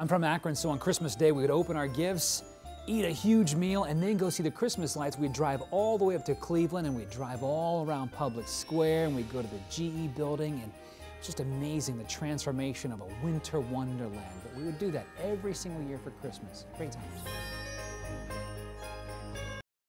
I'm from Akron, so on Christmas Day, we would open our gifts, eat a huge meal, and then go see the Christmas lights. We'd drive all the way up to Cleveland, and we'd drive all around Public Square, and we'd go to the GE building, and it's just amazing the transformation of a winter wonderland. But we would do that every single year for Christmas. Great times.